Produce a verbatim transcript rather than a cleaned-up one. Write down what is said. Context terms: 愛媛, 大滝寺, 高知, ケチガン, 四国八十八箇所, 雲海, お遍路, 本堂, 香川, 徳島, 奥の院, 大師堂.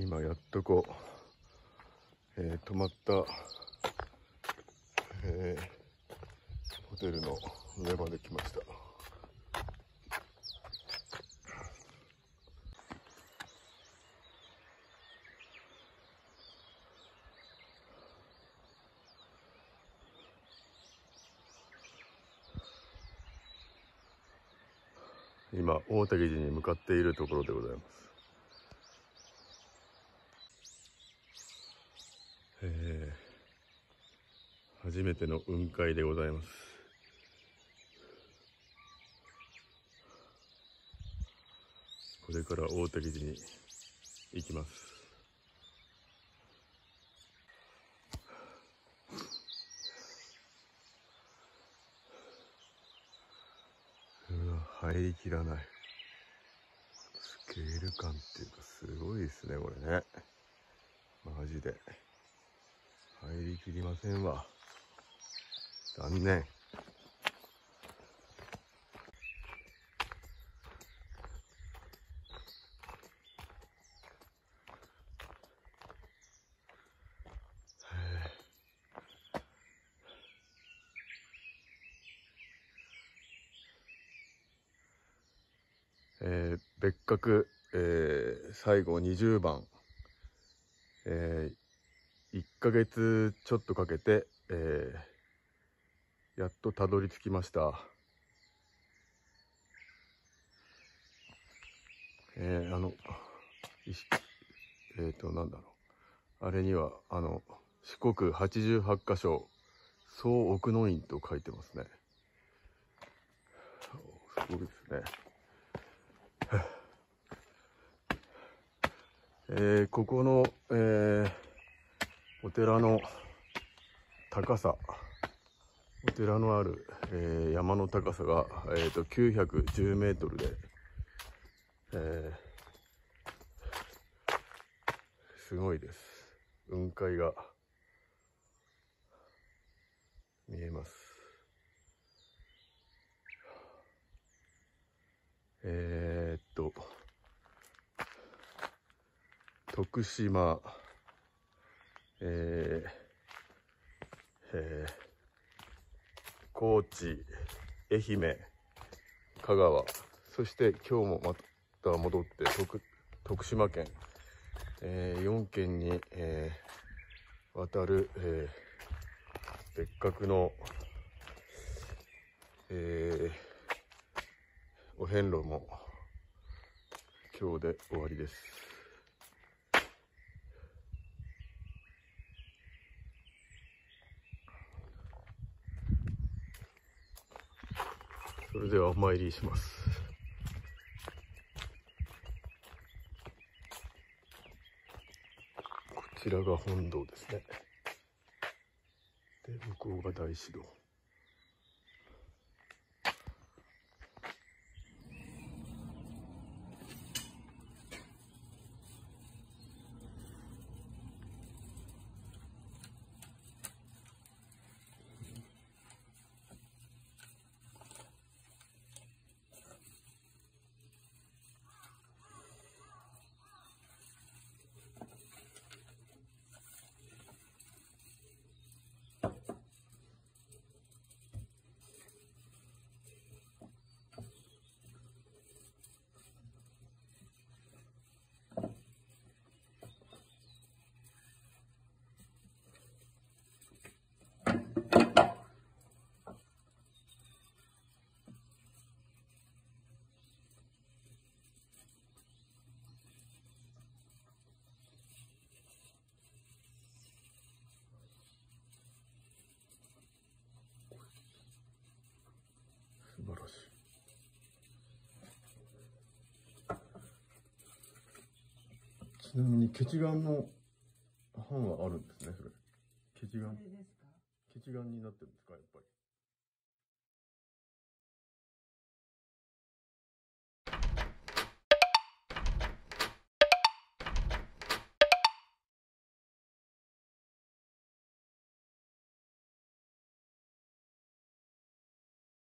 今やっとこう、えー、泊まった、えー、ホテルの上まで来ました。今大滝寺に向かっているところでございます。えー、初めての雲海でございます。これから大滝寺に行きます。うわ、入りきらない。スケール感っていうかすごいですね、これね。マジで入りきりませんわ。残念。えー、別格、えー、最後にじゅうばん。えーいっかげつちょっとかけて、えー、やっとたどり着きました。えー、あのえっとなんだろう、あれにはあの四国はちじゅうはちかしょ総奥の院と書いてますね。すごいですね。えー、ここのえーお寺の高さ、お寺のある、えー、山の高さが、えー、ときゅうひゃくじゅうメートルで、えー、すごいです。雲海が見えます。えー、っと、徳島、えーえー、高知、愛媛、香川、そして今日もまた戻って徳、徳島県、えー、よんけんに、えー、渡る、えー、別格の、えー、お遍路も今日で終わりです。それではお参りします。こちらが本堂ですね。で、向こうが大師堂。素晴らしい。ちなみにケチガンの版はあるんですね。それケチガン、ケチガンになってるんですか、やっぱり。